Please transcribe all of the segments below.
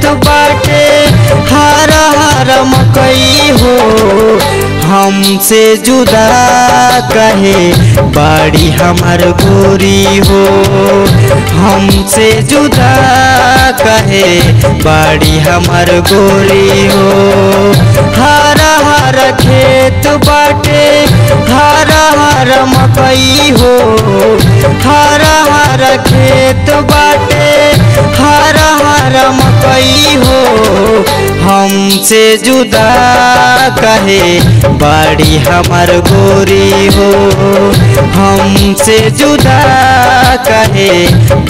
खेत बाटे हर हर मकई हो हमसे जुदा कहे बाड़ी हमार गोरी हो, हमसे जुदा कहे बाड़ी हमार गोरी हो। हर हर खेत बाटे हर हर मकई हो, हर हर खेत बाटे हर हर मकई हो हमसे जुदा कहे बाड़ी हमार गोरी हो, हमसे जुदा कहे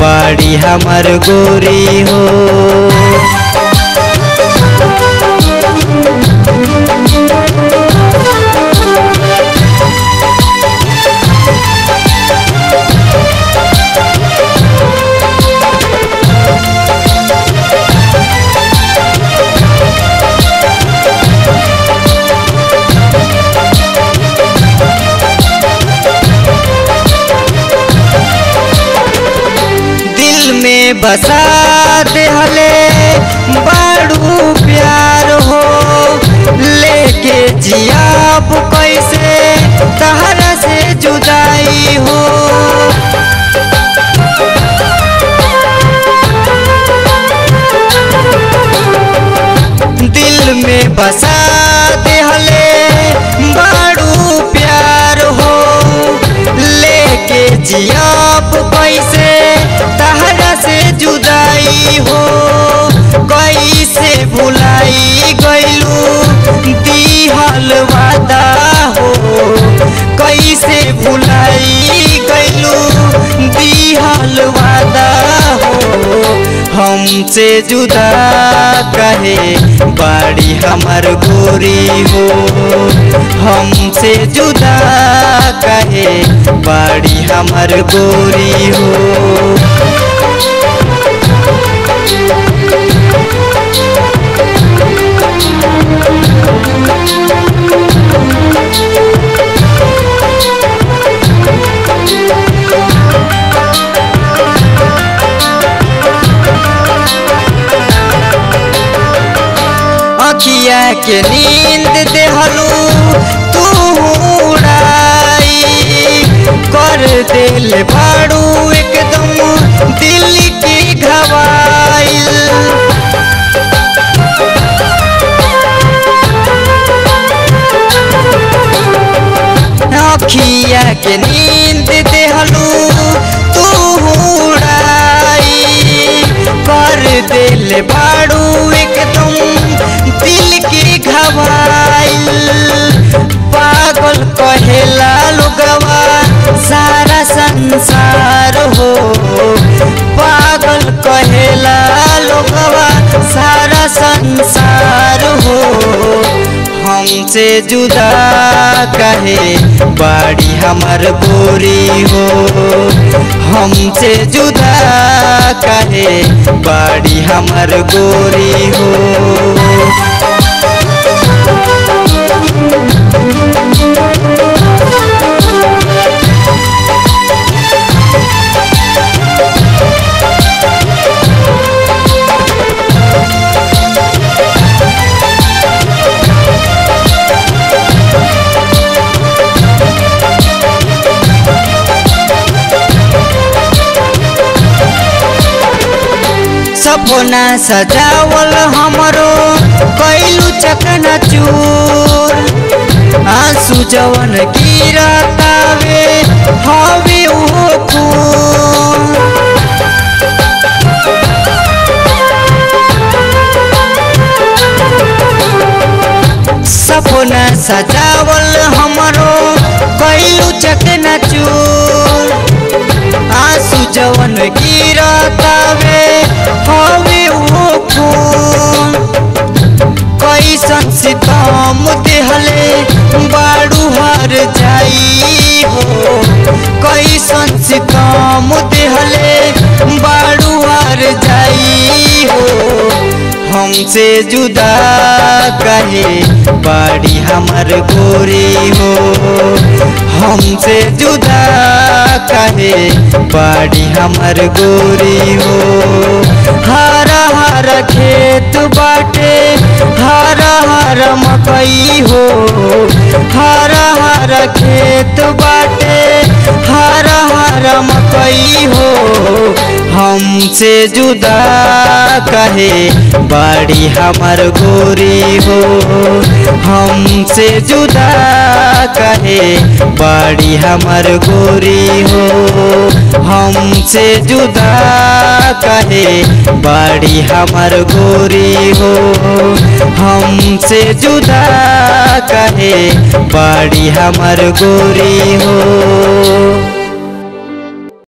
बाड़ी हमार गोरी हो। बसा देहले बड़ू प्यार हो लेके जियाब कैसे तहरा से जुदाई हो, दिल में बसा देहले बड़ू प्यार हो लेके जियाब कैसे तहरा से जुदाई हो। कैसे भुलाई गइलू दिहल वादा हो, कैसे भुलाई गइलू दिहल वादा हो हमसे जुदा कहे बाड़ी हमार गोरी हो, हमसे जुदा कहे बाड़ी हमार गोरी हो। अखिया के नींद देहलू तू उड़ाई कर दिल भाड़ू एकदम दिल की घवाइल, अखिया के नींद देहलू तू उड़ाई कर दिल भाड़ू एकदम दिल की घवाइल। पागल कहेला लोगवा सारा संसार हो, पागल कहेला लोगवा सारा संसार हो हमसे जुदा कहे बाड़ी हमार गोरी हो, हमसे जुदा कहे बाड़ी हमार गोरी हो। सपना सजावल हमरो कैलू चकना चूर, आंसू जवन गिरतावे हवे वो खून, सपना सजावल हमरो कैलू चकना चूर, आंसू जवन गिरतावे हवे वो खून। कैसन सितम देहले बाड़ू हर जाई हो, कैसन सितम देहले बाड़ू हर जाई हो हमसे जुदा कहे बाड़ी हमार गोरी हो, हमसे जुदा कहे बाड़ी हमार गोरी हो। हरा हरा खेत बाटे हरा हरा मकई हो, हरा हरा खेत बाटे हरा हरा मकई हो। हमसे जुदा कहे बाड़ी हमार गोरी हो, हमसे जुदा कहे बाड़ी हमार गोरी हो। हमसे जुदा कहे बाड़ी हमार गोरी हो, हमसे जुदा कहे बाड़ी हमार गोरी हो।